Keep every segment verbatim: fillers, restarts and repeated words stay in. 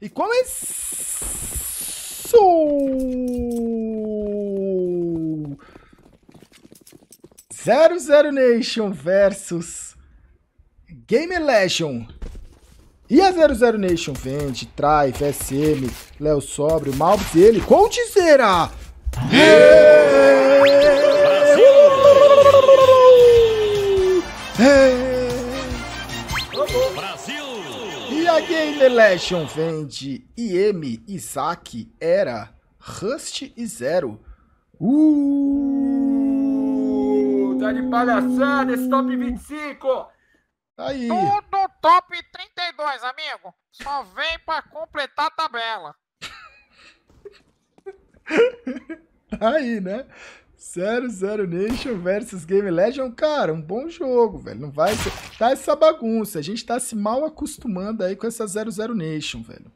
E começou! zero zero Nation versus GamerLegion. E a zero zero Nation vende, trai, V S M, Léo Sobre, o Malbis e ele, Coldzera! GamerLegion vende I E M, Izak, Era, Rust e Zero. Uh, tá de palhaçada esse top vinte e cinco. Aí. Tudo top trinta e dois, amigo. Só vem pra completar a tabela. Aí, né? zero zero Nation versus GamerLegion, cara, um bom jogo, velho. Não vai ser... Tá essa bagunça. A gente tá se mal acostumando aí com essa zero zero Nation, velho.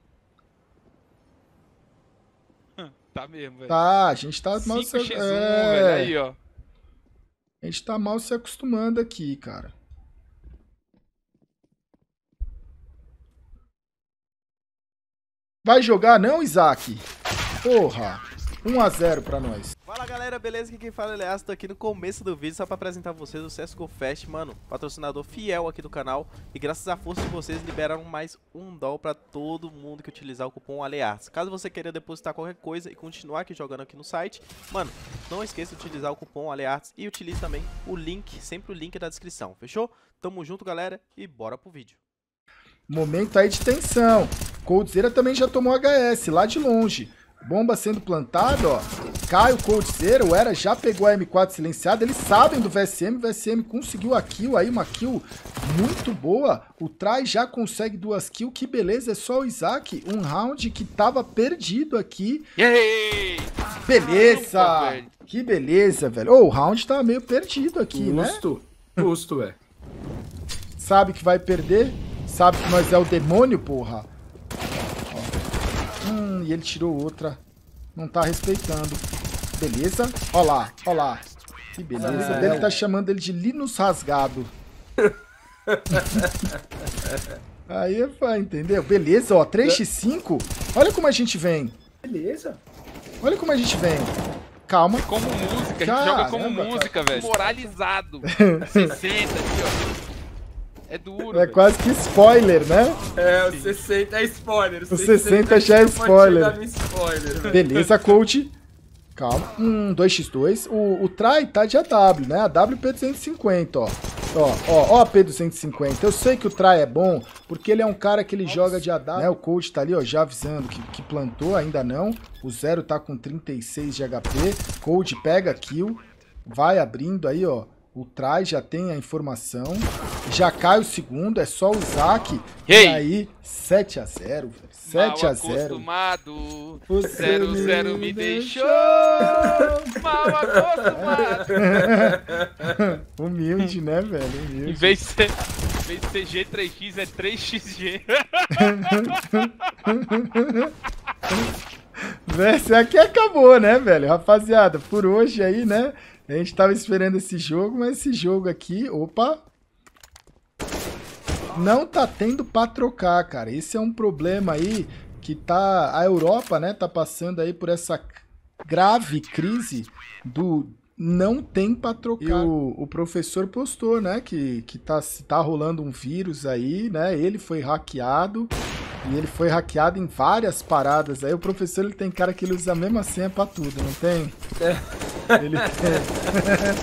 Tá mesmo, velho. Tá, a gente tá mal se... É... velho, aí, ó. A gente tá mal se acostumando aqui, cara. Vai jogar não, Izak? Porra. um a zero pra nós. Fala galera, beleza? Aqui quem fala é Alearts, tô aqui no começo do vídeo só pra apresentar a vocês o Sesco Fest, mano, patrocinador fiel aqui do canal, e graças à força de vocês liberaram mais um dólar pra todo mundo que utilizar o cupom Alearts. Caso você queira depositar qualquer coisa e continuar aqui jogando aqui no site, mano, não esqueça de utilizar o cupom Alearts e utilize também o link, sempre o link da descrição, fechou? Tamo junto galera e bora pro vídeo. Momento aí de tensão, Coldzera também já tomou H S lá de longe. Bomba sendo plantada, ó. Cai o Coldzera, o Era já pegou a M quatro silenciada. Eles sabem do V S M, o V S M conseguiu a kill aí, uma kill muito boa. O Trai já consegue duas kills, que beleza, é só o Izak. Um round que tava perdido aqui. Yay! Beleza! Ah, que beleza, velho. Ô, oh, o round tava meio perdido aqui, justo, né? Justo, justo, velho. Sabe que vai perder, sabe que nós é o demônio, porra. Hum, e ele tirou outra. Não tá respeitando. Beleza? Ó lá, ó lá. Que beleza. É, ele tá chamando ele de Linus rasgado. Aí vai, entendeu? Beleza, ó. três a cinco. Olha como a gente vem. Beleza. Olha como a gente vem. Calma. Como música. Caramba, a gente joga como música, velho. Moralizado. sessenta aqui, ó. É duro. É véio. Quase que spoiler, né? É, o sessenta é spoiler. O sessenta já é spoiler. spoiler Beleza, Coach. Calma. Hum, dois a dois. O, o Trai tá de A W, né? A W P duzentos e cinquenta, ó. Ó, ó, ó, P duzentos e cinquenta. Eu sei que o Trai é bom, porque ele é um cara que ele Nossa. joga de A W, né? O Coach tá ali, ó, já avisando que, que plantou, ainda não. O Zero tá com trinta e seis de H P. Coach pega kill. Vai abrindo aí, ó. O Trai já tem a informação. Já cai o segundo, é só o Izak. Hey. E aí, sete a zero, velho. sete a zero. Acostumado. O zero zero me deixou. Mal acostumado. Humilde, né, velho? Humilde. Em vez de ser, em vez de ser G três X, é três X G. Véi, isso aqui acabou, né, velho? Rapaziada, por hoje aí, né? A gente tava esperando esse jogo, mas esse jogo aqui, opa, não tá tendo pra trocar, cara. Esse é um problema aí que tá... A Europa, né, tá passando aí por essa grave crise do não tem pra trocar. E o, o professor postou, né, que, que tá, tá rolando um vírus aí, né, ele foi hackeado... E ele foi hackeado em várias paradas. Aí o professor, ele tem cara que ele usa a mesma senha pra tudo, não tem? É. Ele tem.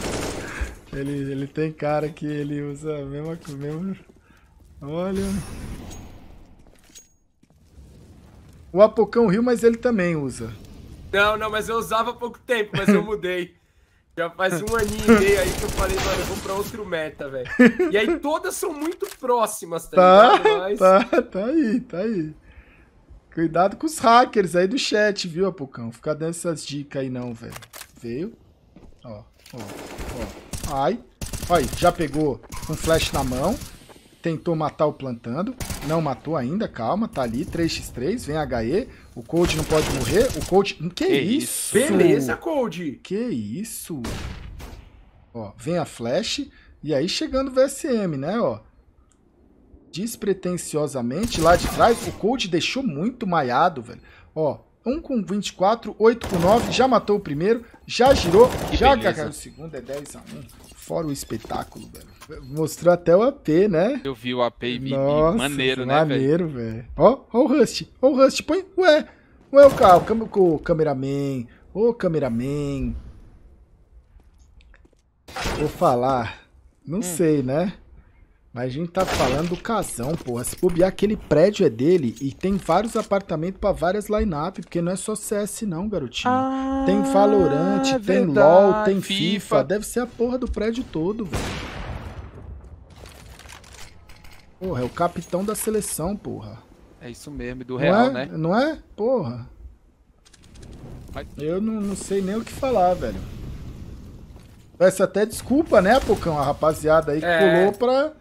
ele, ele tem cara que ele usa a mesma coisa. Olha. O Apocão riu, mas ele também usa. Não, não, mas eu usava há pouco tempo, mas eu mudei. Já faz um aninho e meio aí que eu falei, mano, eu vou pra outro meta, velho. E aí todas são muito próximas, tá, tá ligado? Mas... Tá, tá aí, tá aí. Cuidado com os hackers aí do chat, viu, Apocão? Fica dando essas dicas aí não, velho. Veio. Ó, ó, ó. Ai. Olha, já pegou um flash na mão. Tentou matar o plantando. Não matou ainda, calma, tá ali. três a três, vem H E. O Cold não pode morrer. O Cold... Que, que isso? Beleza, Cold! Que isso? Ó, vem a flash. E aí chegando o V S M, né, ó. despretensiosamente lá de trás. O Cold deixou muito maiado, velho. Ó, um com vinte e quatro, oito com nove, já matou o primeiro, já girou, que já cagou o segundo, é dez a um. Fora o espetáculo, velho. Mostrou até o A P, né? Eu vi o A P e me, Nossa, maneiro, né, velho? Maneiro, velho. Ó, ó o Rust, ó o Rust, põe, ué, ué o carro, o, o cameraman, ô cameraman. Vou falar, não hum. sei, né? Mas a gente tá falando do casão, porra. Se bobear, aquele prédio é dele e tem vários apartamentos pra várias line-up, porque não é só C S não, garotinho. Ah, tem Valorant, é tem LoL, tem FIFA. FIFA. Deve ser a porra do prédio todo, velho. Porra, é o capitão da seleção, porra. É isso mesmo, do Real, não é? né? Não é? Porra. Mas... Eu não, não sei nem o que falar, velho. Peço até desculpa, né, Apocão? A rapaziada aí que é. pulou pra...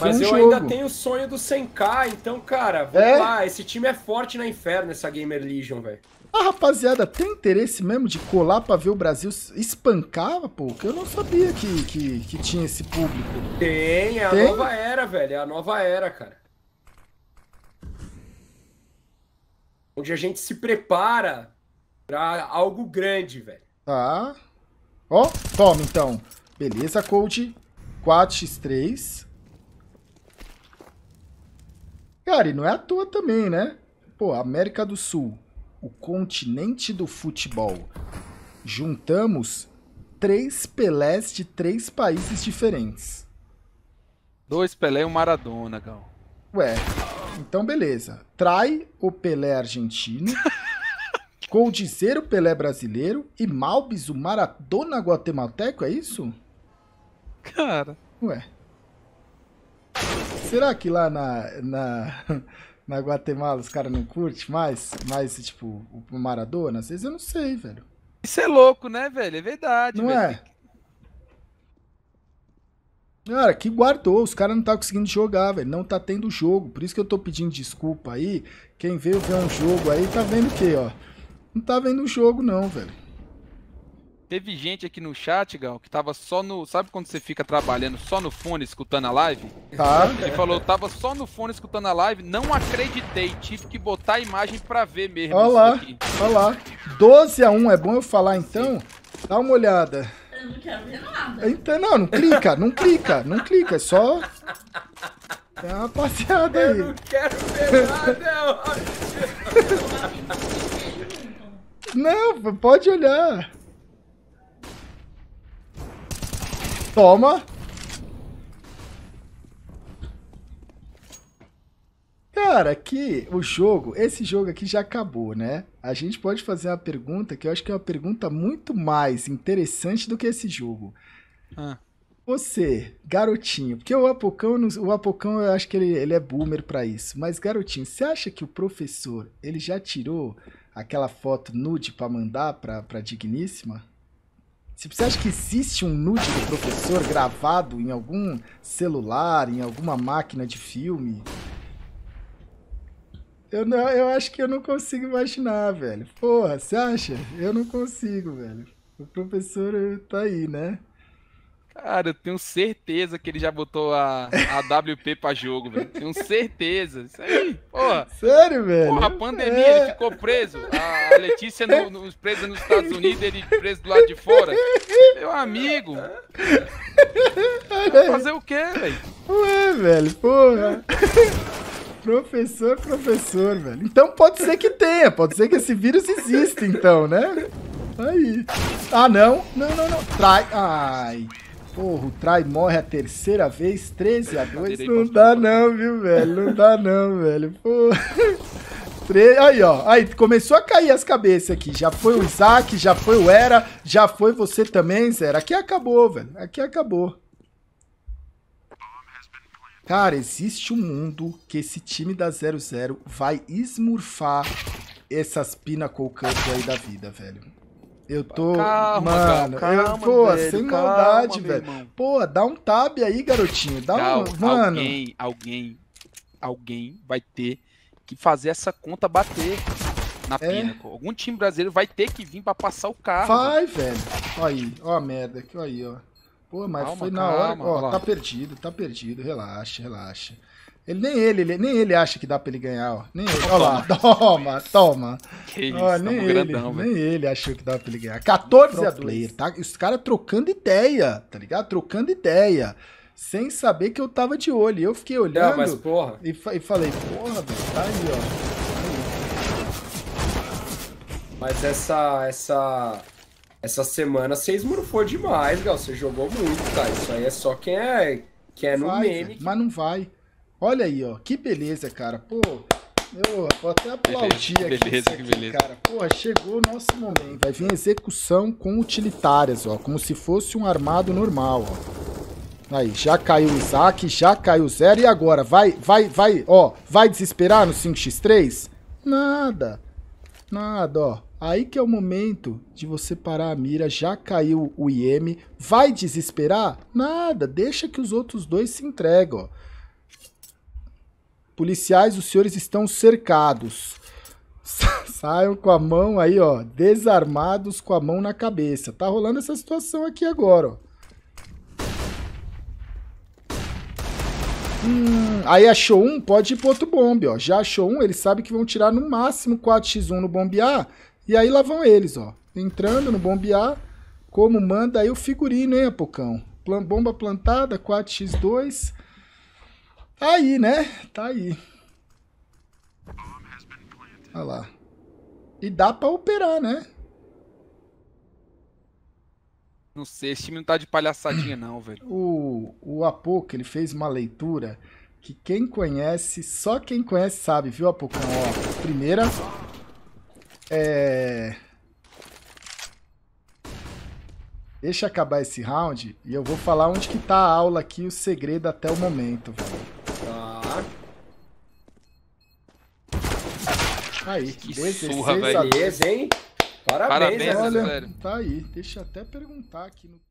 Mas um eu jogo. ainda tenho o sonho do cem K, então, cara, vamos é? lá, esse time é forte na inferno, essa GamerLegion, velho. A rapaziada tem interesse mesmo de colar pra ver o Brasil espancar, pô? Que eu não sabia que, que, que tinha esse público. Tem, é tem? a nova era, velho, é a nova era, cara. Onde a gente se prepara pra algo grande, velho. Tá. Ó, toma, então. Beleza, Cold. quatro por três. Cara, e não é à toa também, né? Pô, América do Sul, o continente do futebol. Juntamos três Pelés de três países diferentes. Dois Pelé e um Maradona, Gal. Ué, então beleza. Trai o Pelé argentino, Coldzera o Pelé brasileiro e Malbis o Maradona guatemalteco, é isso? Cara... Ué... Será que lá na, na, na Guatemala os caras não curtem mais, mais, tipo, o Maradona? Às vezes eu não sei, velho. Isso é louco, né, velho? É verdade. Não velho. é? Cara, que guardou. Os caras não tá conseguindo jogar, velho. Não tá tendo jogo. Por isso que eu tô pedindo desculpa aí. Quem veio ver um jogo aí tá vendo o quê, ó? Não tá vendo o jogo, não, velho. Teve gente aqui no chat, Gal, que tava só no... Sabe quando você fica trabalhando só no fone, escutando a live? Tá. Ele falou, tava só no fone, escutando a live, não acreditei, tive que botar a imagem pra ver mesmo. Olha lá, olha lá. doze a um, é bom eu falar então? Dá uma olhada. Eu não quero ver nada. Então, não, não clica, não clica, não clica, é só... É uma passeada aí. Eu não quero ver nada, Não, pode olhar. Toma! Cara, aqui o jogo, esse jogo aqui já acabou, né? A gente pode fazer uma pergunta que eu acho que é uma pergunta muito mais interessante do que esse jogo. Ah. Você, garotinho, porque o Apocão, o Apocão eu acho que ele, ele é boomer pra isso, mas garotinho, você acha que o professor, ele já tirou aquela foto nude pra mandar pra, pra digníssima? Você acha que existe um nude do professor gravado em algum celular, em alguma máquina de filme? Eu, não, eu acho que eu não consigo imaginar, velho. Porra, você acha? Eu não consigo, velho. O professor tá aí, né? Cara, eu tenho certeza que ele já botou a, a W P pra jogo, velho. Tenho certeza. Isso aí, porra. Sério, velho? Porra, a pandemia, é. ele ficou preso. A, a Letícia no, no, presa nos Estados Unidos, ele preso do lado de fora. Meu amigo. É. Fazer o quê, velho? Ué, velho, porra. Professor, professor, velho. Então pode ser que tenha, pode ser que esse vírus exista, então, né? Aí. Ah, não. Não, não, não. Trai. Ai. Porra, o Trai morre a terceira vez, treze a dois. Não dá não, viu, velho? Não dá não, velho. Porra. Tre... Aí, ó. Aí, começou a cair as cabeças aqui. Já foi o Izak, já foi o Era, já foi você também, Zera. Aqui acabou, velho. Aqui acabou. Cara, existe um mundo que esse time da zero zero vai esmurfar essas pinnacle cups aí da vida, velho. Eu tô, calma, mano, calma, eu tô velho, sem maldade, calma, velho. Pô, dá um tab aí, garotinho. Dá calma, um, mano. Alguém, alguém, alguém vai ter que fazer essa conta bater na é. Pinnacle. Algum time brasileiro vai ter que vir pra passar o carro. Vai, velho. Olha aí, ó a merda aqui, ó aí, ó. Pô, mas calma, foi na calma, hora, ó, tá perdido, tá perdido, relaxa, relaxa. Ele, nem, ele, ele, nem ele acha que dá pra ele ganhar, ó. Nem ele. Olha lá, toma, toma. Que isso, ó, nem, ele, grandão, nem ele achou que dava pra ele ganhar. quatorze a dois, tá? Os caras trocando ideia, tá ligado? Trocando ideia. Sem saber que eu tava de olho. E eu fiquei olhando é, mas, porra. E, fa e falei, porra, velho, tá aí, ó. Mas essa... essa... Essa semana vocês morfou demais, Gal. Você jogou muito, cara. Isso aí é só quem é, quem é no vai, meme. Cara, mas não vai. Olha aí, ó. Que beleza, cara. Pô, eu vou até aplaudir beleza, aqui. Beleza, aqui, que beleza. Cara, porra, chegou o nosso momento. Vai vir execução com utilitárias, ó. Como se fosse um armado normal, ó. Aí, já caiu o Izak, já caiu o zero. E agora? Vai, vai, vai, ó. Vai desesperar no cinco por três? Nada. Nada, ó. Aí que é o momento de você parar a mira, já caiu o I E M, vai desesperar? Nada, deixa que os outros dois se entregam. Ó. Policiais, os senhores estão cercados. Saiam com a mão aí, ó, desarmados com a mão na cabeça. Tá rolando essa situação aqui agora, ó. Hum, aí achou um, pode ir pro outro bombe, ó. Já achou um, ele sabe que vão tirar no máximo quatro por um no bombear. E aí lá vão eles, ó. Entrando no bombear, como manda aí o figurino, hein, Apocão? Plan bomba plantada, quatro por dois. Tá aí, né? Tá aí. Olha lá. E dá pra operar, né? Não sei, esse time não tá de palhaçadinha, não, velho. O, o Apocão, ele fez uma leitura que quem conhece, só quem conhece sabe, viu, Apocão? Ó, primeira... É... Deixa acabar esse round e eu vou falar onde que tá a aula aqui, o segredo até o momento, velho. Ah. Aí, que surra, velho. Parabéns, Parabéns, olha, velho. Tá aí. Deixa eu até perguntar aqui no...